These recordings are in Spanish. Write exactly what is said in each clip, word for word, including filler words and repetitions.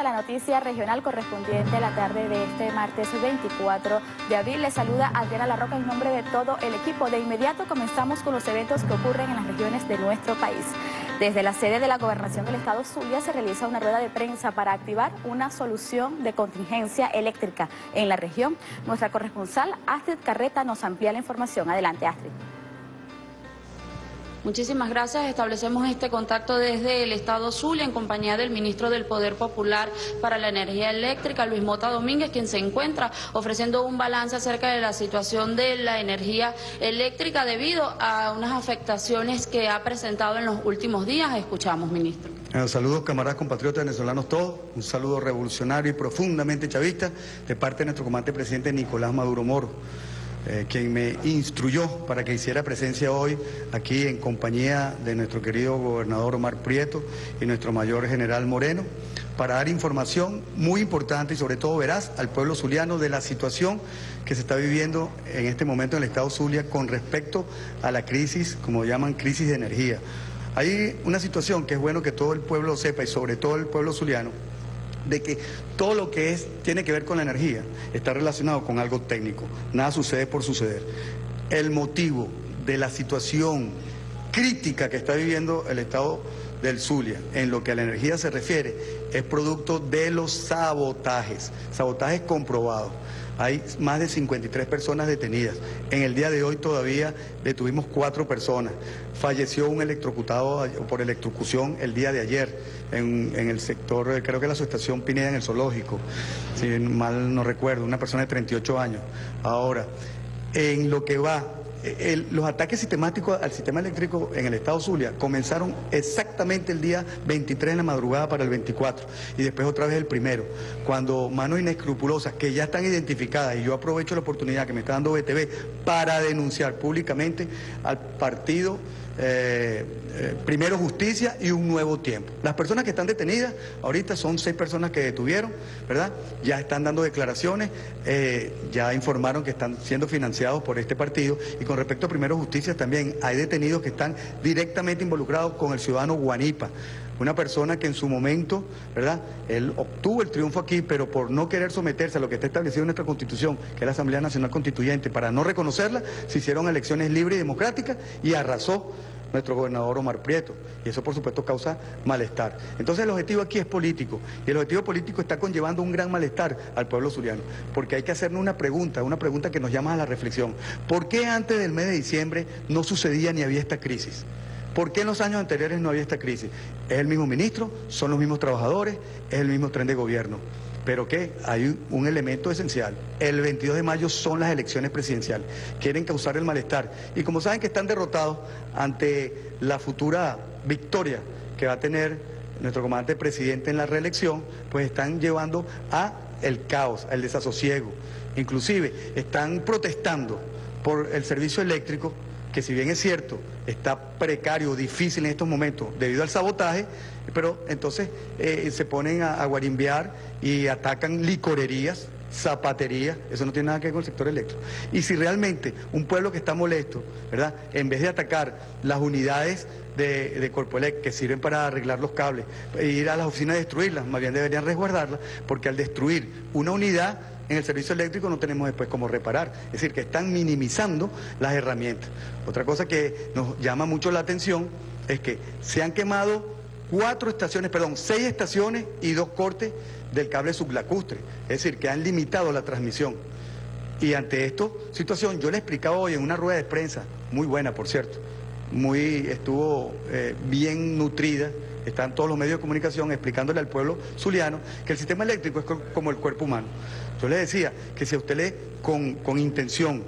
a la noticia regional correspondiente a la tarde de este martes veinticuatro de abril. Les saluda Adriana Larroca en nombre de todo el equipo. De inmediato comenzamos con los eventos que ocurren en las regiones de nuestro país. Desde la sede de la Gobernación del Estado Zulia se realiza una rueda de prensa para activar una solución de contingencia eléctrica en la región. Nuestra corresponsal Astrid Carreta nos amplía la información. Adelante, Astrid. Muchísimas gracias. Establecemos este contacto desde el Estado Zulia en compañía del ministro del Poder Popular para la Energía Eléctrica, Luis Motta Domínguez, quien se encuentra ofreciendo un balance acerca de la situación de la energía eléctrica debido a unas afectaciones que ha presentado en los últimos días. Escuchamos, ministro. Saludos, camaradas, compatriotas venezolanos todos. Un saludo revolucionario y profundamente chavista de parte de nuestro comandante presidente Nicolás Maduro Moro, Eh, quien me instruyó para que hiciera presencia hoy aquí en compañía de nuestro querido gobernador Omar Prieto y nuestro mayor general Moreno, para dar información muy importante y sobre todo veraz al pueblo zuliano de la situación que se está viviendo en este momento en el estado Zulia con respecto a la crisis, como llaman, crisis de energía. Hay una situación que es bueno que todo el pueblo sepa y sobre todo el pueblo zuliano, de que todo lo que es tiene que ver con la energía está relacionado con algo técnico. Nada sucede por suceder. El motivo de la situación crítica que está viviendo el estado del Zulia en lo que a la energía se refiere es producto de los sabotajes, sabotajes comprobados. Hay más de cincuenta y tres personas detenidas. En el día de hoy todavía detuvimos cuatro personas. Falleció un electrocutado por electrocución el día de ayer en, en el sector, creo que la subestación Pineda en el zoológico, si mal no recuerdo, una persona de treinta y ocho años. Ahora, en lo que va, el, los ataques sistemáticos al sistema eléctrico en el estado Zulia comenzaron exactamente el día veintitrés en la madrugada para el veinticuatro y después otra vez el primero, cuando manos inescrupulosas que ya están identificadas, y yo aprovecho la oportunidad que me está dando B T V para denunciar públicamente al partido Eh, eh, Primero Justicia y Un Nuevo Tiempo. Las personas que están detenidas, ahorita son seis personas que detuvieron, ¿verdad? Ya están dando declaraciones, eh, ya informaron que están siendo financiados por este partido, y con respecto a Primero Justicia también hay detenidos que están directamente involucrados con el ciudadano Guanipa, una persona que en su momento, ¿verdad?, él obtuvo el triunfo aquí, pero por no querer someterse a lo que está establecido en nuestra Constitución, que es la Asamblea Nacional Constituyente, para no reconocerla, se hicieron elecciones libres y democráticas y arrasó nuestro gobernador Omar Prieto, y eso por supuesto causa malestar. Entonces el objetivo aquí es político, y el objetivo político está conllevando un gran malestar al pueblo zuliano, porque hay que hacernos una pregunta, una pregunta que nos llama a la reflexión. ¿Por qué antes del mes de diciembre no sucedía ni había esta crisis? ¿Por qué en los años anteriores no había esta crisis? Es el mismo ministro, son los mismos trabajadores, es el mismo tren de gobierno. Pero que hay un elemento esencial. El veintidós de mayo son las elecciones presidenciales. Quieren causar el malestar. Y como saben que están derrotados ante la futura victoria que va a tener nuestro comandante presidente en la reelección, pues están llevando a el caos, al desasosiego. Inclusive están protestando por el servicio eléctrico, que si bien es cierto, está precario, difícil en estos momentos debido al sabotaje, pero entonces eh, se ponen a, a guarimbear y atacan licorerías, zapaterías. Eso no tiene nada que ver con el sector eléctrico. Y si realmente un pueblo que está molesto, ¿verdad?, en vez de atacar las unidades de, de Corpoelec que sirven para arreglar los cables, ir a las oficinas a destruirlas, más bien deberían resguardarlas, porque al destruir una unidad en el servicio eléctrico no tenemos después cómo reparar. Es decir, que están minimizando las herramientas. Otra cosa que nos llama mucho la atención es que se han quemado cuatro estaciones, perdón, seis estaciones y dos cortes del cable sublacustre. Es decir, que han limitado la transmisión. Y ante esta situación, yo le explicaba hoy en una rueda de prensa, muy buena por cierto, muy estuvo eh, bien nutrida, están todos los medios de comunicación explicándole al pueblo zuliano que el sistema eléctrico es co como el cuerpo humano. Yo le decía que si a usted le, con, con intención,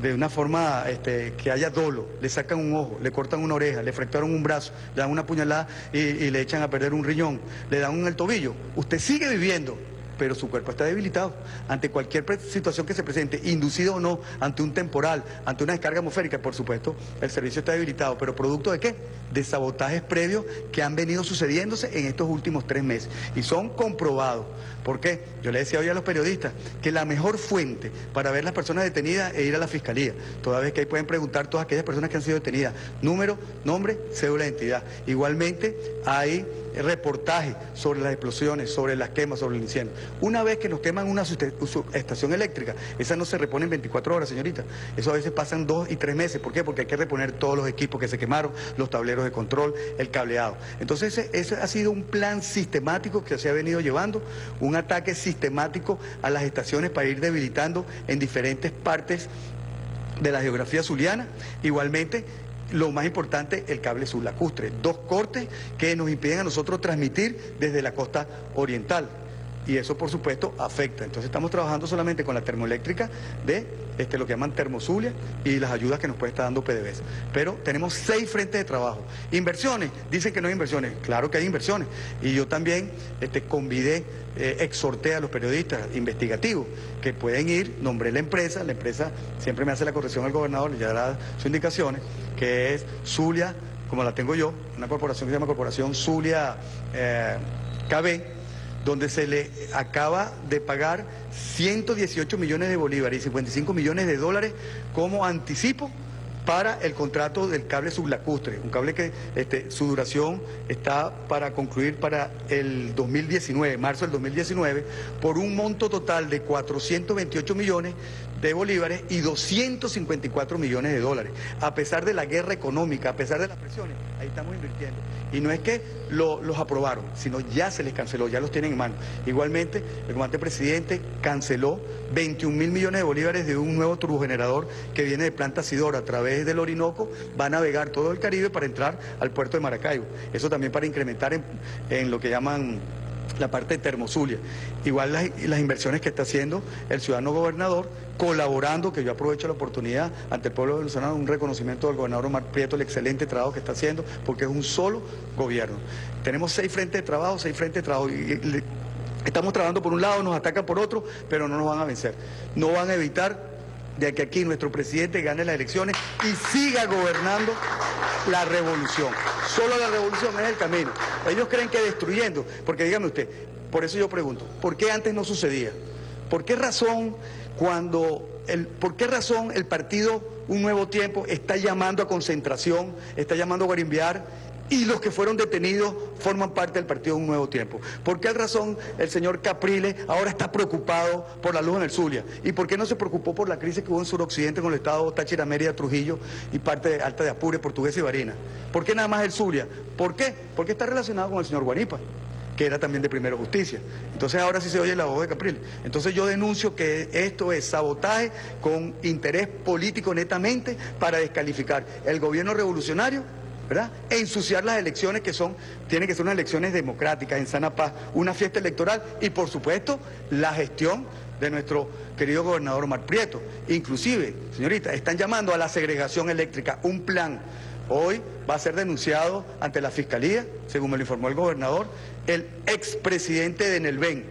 de una forma este, que haya dolo, le sacan un ojo, le cortan una oreja, le fracturan un brazo, le dan una puñalada y, y le echan a perder un riñón, le dan en el tobillo, usted sigue viviendo, pero su cuerpo está debilitado. Ante cualquier situación que se presente, inducido o no, ante un temporal, ante una descarga atmosférica, por supuesto, el servicio está debilitado. ¿Pero producto de qué? De sabotajes previos que han venido sucediéndose en estos últimos tres meses. Y son comprobados. ¿Por qué? Yo le decía hoy a los periodistas que la mejor fuente para ver las personas detenidas es ir a la fiscalía. Toda vez que ahí pueden preguntar todas aquellas personas que han sido detenidas. Número, nombre, cédula de identidad. Igualmente hay reportajes sobre las explosiones, sobre las quemas, sobre el incendio. Una vez que nos queman una estación eléctrica, esa no se repone en veinticuatro horas, señorita. Eso a veces pasan dos y tres meses. ¿Por qué? Porque hay que reponer todos los equipos que se quemaron, los tableros de control, el cableado. Entonces ese, ese ha sido un plan sistemático que se ha venido llevando, un ataque sistemático a las estaciones para ir debilitando en diferentes partes de la geografía zuliana. Igualmente, lo más importante, el cable sublacustre, dos cortes que nos impiden a nosotros transmitir desde la costa oriental. Y eso, por supuesto, afecta. Entonces estamos trabajando solamente con la termoeléctrica de este, lo que llaman Termozulia y las ayudas que nos puede estar dando P D V S. Pero tenemos seis frentes de trabajo. Inversiones, dicen que no hay inversiones. Claro que hay inversiones. Y yo también este, convidé, eh, exhorté a los periodistas investigativos que pueden ir, nombré la empresa. La empresa siempre me hace la corrección al gobernador, le dará sus indicaciones, que es Zulia, como la tengo yo, una corporación que se llama Corporación Zulia eh, K B, donde se le acaba de pagar ciento dieciocho millones de bolívares y cincuenta y cinco millones de dólares como anticipo para el contrato del cable sublacustre, un cable que este, su duración está para concluir para el dos mil diecinueve, marzo del dos mil diecinueve, por un monto total de cuatrocientos veintiocho millones de bolívares y doscientos cincuenta y cuatro millones de dólares. A pesar de la guerra económica, a pesar de las presiones, ahí estamos invirtiendo. Y no es que lo, los aprobaron, sino ya se les canceló, ya los tienen en mano. Igualmente, el comandante presidente canceló veintiún mil millones de bolívares de un nuevo turbogenerador que viene de Planta Sidora a través del Orinoco, va a navegar todo el Caribe para entrar al puerto de Maracaibo. Eso también para incrementar en, en lo que llaman la parte de Termozulia. Igual las, las inversiones que está haciendo el ciudadano gobernador, colaborando, que yo aprovecho la oportunidad ante el pueblo venezolano, un reconocimiento del gobernador Omar Prieto, el excelente trabajo que está haciendo, porque es un solo gobierno. Tenemos seis frentes de trabajo, seis frentes de trabajo. Y, le, estamos trabajando por un lado, nos atacan por otro, pero no nos van a vencer. No van a evitar de que aquí nuestro presidente gane las elecciones y siga gobernando la revolución. Solo la revolución es el camino. Ellos creen que destruyendo, porque dígame usted, por eso yo pregunto, ¿por qué antes no sucedía? ¿Por qué razón cuando el, por qué razón el partido Un Nuevo Tiempo está llamando a concentración, está llamando a guarimbiar, y los que fueron detenidos forman parte del partido Un Nuevo Tiempo? ¿Por qué razón el señor Capriles ahora está preocupado por la luz en el Zulia? ¿Y por qué no se preocupó por la crisis que hubo en Suroccidente con el estado Táchira, Mérida, Trujillo y parte de Alta de Apure, Portuguesa y Barinas? ¿Por qué nada más el Zulia? ¿Por qué? Porque está relacionado con el señor Guanipa, que era también de Primero Justicia. Entonces ahora sí se oye la voz de Capriles. Entonces yo denuncio que esto es sabotaje con interés político netamente para descalificar el gobierno revolucionario, ¿verdad? E ensuciar las elecciones que son, tienen que ser unas elecciones democráticas, en sana paz, una fiesta electoral y, por supuesto, la gestión de nuestro querido gobernador Omar Prieto. Inclusive, señorita, están llamando a la segregación eléctrica, un plan. Hoy va a ser denunciado ante la Fiscalía, según me lo informó el gobernador, el expresidente de Enelven,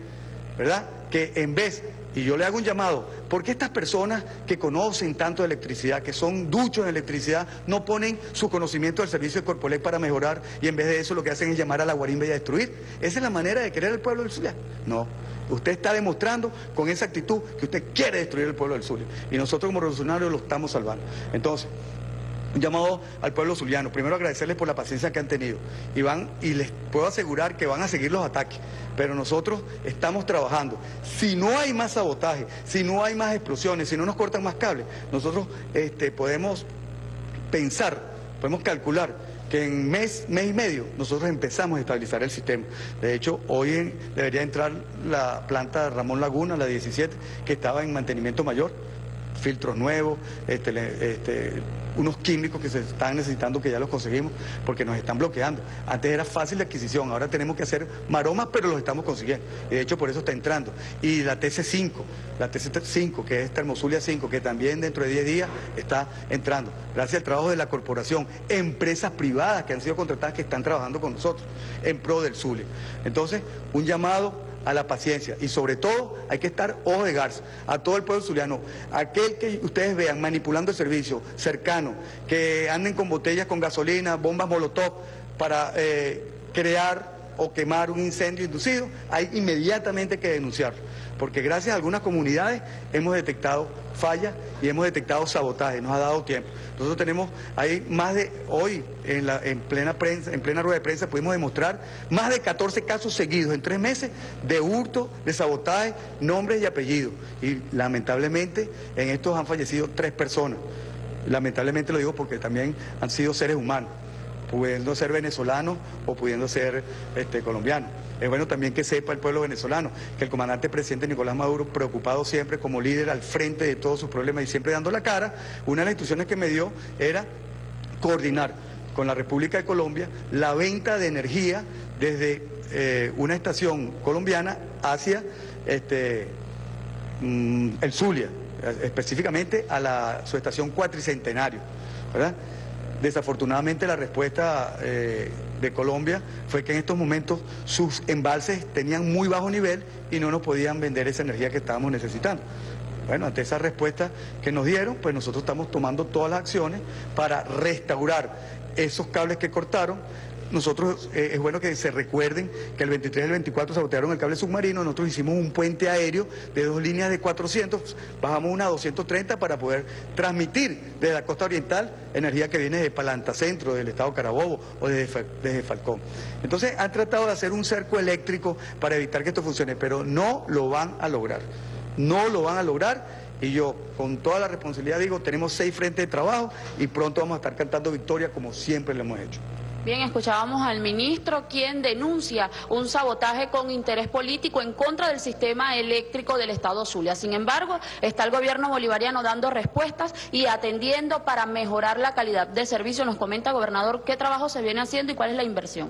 ¿verdad? Que en vez... Y yo le hago un llamado, porque estas personas que conocen tanto de electricidad, que son duchos de electricidad, no ponen su conocimiento al servicio de Corpoelec para mejorar, y en vez de eso lo que hacen es llamar a la guarimba y a destruir. Esa es la manera de querer al pueblo del Zulia. No, usted está demostrando con esa actitud que usted quiere destruir el pueblo del Zulia, y nosotros como revolucionarios lo estamos salvando. Entonces, un llamado al pueblo zuliano. Primero, agradecerles por la paciencia que han tenido. Y, van, y les puedo asegurar que van a seguir los ataques. Pero nosotros estamos trabajando. Si no hay más sabotaje, si no hay más explosiones, si no nos cortan más cables, nosotros este, podemos pensar, podemos calcular que en mes, mes y medio nosotros empezamos a estabilizar el sistema. De hecho, hoy en, debería entrar la planta Ramón Laguna, la diecisiete, que estaba en mantenimiento mayor. Filtros nuevos, este... este unos químicos que se están necesitando, que ya los conseguimos, porque nos están bloqueando. Antes era fácil la adquisición, ahora tenemos que hacer maromas, pero los estamos consiguiendo. Y de hecho, por eso está entrando. Y la T C cinco, la T C cinco, que es Termozulia cinco, que también dentro de diez días está entrando. Gracias al trabajo de la corporación, empresas privadas que han sido contratadas, que están trabajando con nosotros en pro del Zulia. Entonces, un llamado a la paciencia, y sobre todo hay que estar ojo de garza a todo el pueblo zuliano. Aquel que ustedes vean manipulando el servicio cercano, que anden con botellas con gasolina, bombas molotov para eh, crear o quemar un incendio inducido, hay inmediatamente que denunciarlo, porque gracias a algunas comunidades hemos detectado fallas y hemos detectado sabotaje, nos ha dado tiempo. Nosotros tenemos, hay más de, hoy en, la, en, plena prensa, en plena rueda de prensa pudimos demostrar más de catorce casos seguidos en tres meses de hurto, de sabotaje, nombres y apellidos. Y lamentablemente en estos han fallecido tres personas. Lamentablemente lo digo porque también han sido seres humanos, pudiendo ser venezolanos o pudiendo ser este, colombianos. Es bueno también que sepa el pueblo venezolano que el comandante presidente Nicolás Maduro, preocupado siempre como líder al frente de todos sus problemas y siempre dando la cara, una de las instrucciones que me dio era coordinar con la República de Colombia la venta de energía desde eh, una estación colombiana hacia este, mm, el Zulia, específicamente a la, su estación Cuatricentenario, ¿verdad? Desafortunadamente la respuesta eh, de Colombia fue que en estos momentos sus embalses tenían muy bajo nivel y no nos podían vender esa energía que estábamos necesitando. Bueno, ante esa respuesta que nos dieron, pues nosotros estamos tomando todas las acciones para restaurar esos cables que cortaron. Nosotros, eh, es bueno que se recuerden que el veintitrés y el veinticuatro sabotearon el cable submarino, nosotros hicimos un puente aéreo de dos líneas de cuatrocientos, bajamos una a doscientos treinta para poder transmitir desde la costa oriental energía que viene de Palantacentro, del estado Carabobo o desde, desde Falcón. Entonces han tratado de hacer un cerco eléctrico para evitar que esto funcione, pero no lo van a lograr, no lo van a lograr. Y yo, con toda la responsabilidad, digo, tenemos seis frentes de trabajo y pronto vamos a estar cantando victoria como siempre lo hemos hecho. Bien, escuchábamos al ministro, quien denuncia un sabotaje con interés político en contra del sistema eléctrico del estado Zulia. Sin embargo, está el gobierno bolivariano dando respuestas y atendiendo para mejorar la calidad de servicio. Nos comenta, gobernador, qué trabajo se viene haciendo y cuál es la inversión.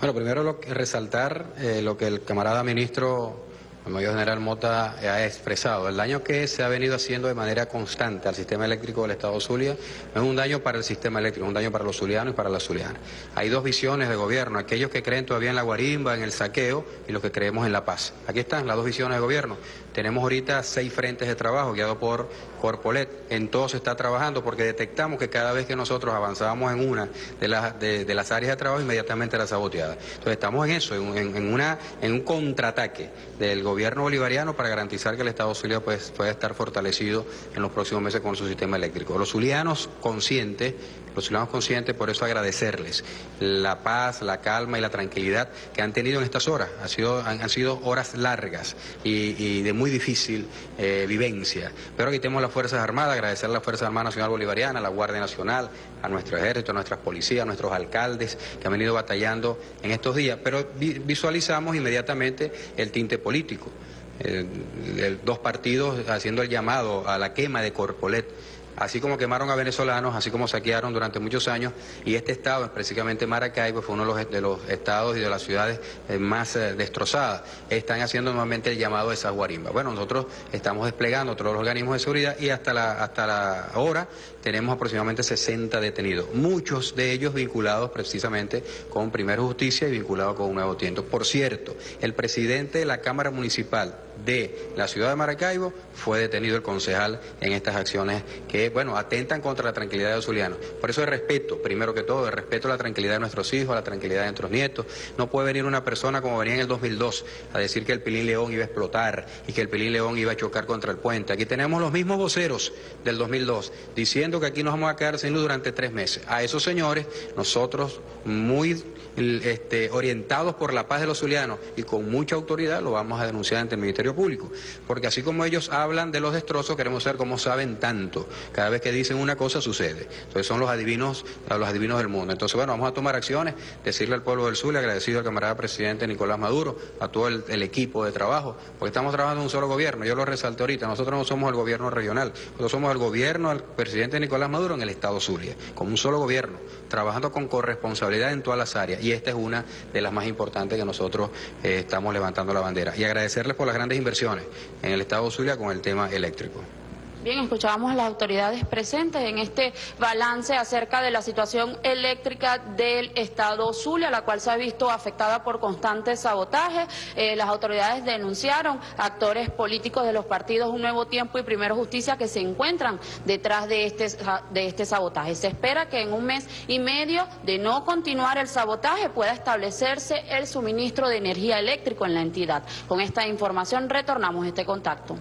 Bueno, primero lo que, resaltar eh, lo que el camarada ministro, el mayor general Motta, ha expresado. El daño que se ha venido haciendo de manera constante al sistema eléctrico del estado Zulia no es un daño para el sistema eléctrico, es un daño para los zulianos y para las zulianas. Hay dos visiones de gobierno, aquellos que creen todavía en la guarimba, en el saqueo, y los que creemos en la paz. Aquí están las dos visiones de gobierno. Tenemos ahorita seis frentes de trabajo guiados por Corpoelec. En todo se está trabajando porque detectamos que cada vez que nosotros avanzábamos en una de las, de, de las áreas de trabajo, inmediatamente era saboteada. Entonces estamos en eso, en, en, una, en un contraataque del gobierno. gobierno bolivariano para garantizar que el estado Zulia pues, pueda estar fortalecido en los próximos meses con su sistema eléctrico. Los zulianos conscientes, los zulianos conscientes, por eso agradecerles la paz, la calma y la tranquilidad que han tenido en estas horas. Ha sido, han, han sido horas largas y, y de muy difícil eh, vivencia. Pero aquí tenemos las Fuerzas Armadas, agradecer a las Fuerzas Armadas Nacional Bolivariana, a la Guardia Nacional, a nuestro ejército, a nuestras policías, a nuestros alcaldes que han venido batallando en estos días. Pero vi, visualizamos inmediatamente el tinte político. Eh, el, dos partidos haciendo el llamado a la quema de Corpoelec, así como quemaron a venezolanos, así como saquearon durante muchos años, y este estado, precisamente Maracaibo, fue uno de los, de los estados y de las ciudades eh, más eh, destrozadas. Están haciendo nuevamente el llamado de esas guarimbas. Bueno, nosotros estamos desplegando todos los organismos de seguridad y hasta la, hasta la hora tenemos aproximadamente sesenta detenidos, muchos de ellos vinculados precisamente con Primero Justicia y vinculados con Un Nuevo Tiempo. Por cierto, el presidente de la Cámara Municipal de la ciudad de Maracaibo fue detenido, el concejal, en estas acciones que, bueno, atentan contra la tranquilidad de los zulianos. Por eso el respeto, primero que todo, el respeto a la tranquilidad de nuestros hijos, a la tranquilidad de nuestros nietos. No puede venir una persona como venía en el dos mil dos a decir que el Pilín León iba a explotar y que el Pilín León iba a chocar contra el puente. Aquí tenemos los mismos voceros del dos mil dos diciendo que aquí nos vamos a quedar sin luz durante tres meses. A esos señores, nosotros muy este, orientados por la paz de los zulianos y con mucha autoridad lo vamos a denunciar ante el Ministerio Público, porque así como ellos hablan de los destrozos, queremos saber cómo saben tanto. Cada vez que dicen una cosa sucede. Entonces son los adivinos, los adivinos del mundo. Entonces, bueno, vamos a tomar acciones, decirle al pueblo del sur, agradecido al camarada presidente Nicolás Maduro, a todo el, el equipo de trabajo, porque estamos trabajando en un solo gobierno. Yo lo resalté ahorita, nosotros no somos el gobierno regional, nosotros somos el gobierno del presidente Nicolás Maduro en el estado Zulia, como un solo gobierno, trabajando con corresponsabilidad en todas las áreas, y esta es una de las más importantes que nosotros eh, estamos levantando la bandera. Y agradecerles por las grandes inversiones en el estado Zulia con el tema eléctrico. Bien, escuchábamos a las autoridades presentes en este balance acerca de la situación eléctrica del estado Zulia, la cual se ha visto afectada por constantes sabotajes. Eh, las autoridades denunciaron actores políticos de los partidos Un Nuevo Tiempo y Primero Justicia que se encuentran detrás de este, de este sabotaje. Se espera que en un mes y medio de no continuar el sabotaje pueda establecerse el suministro de energía eléctrica en la entidad. Con esta información retornamos este contacto.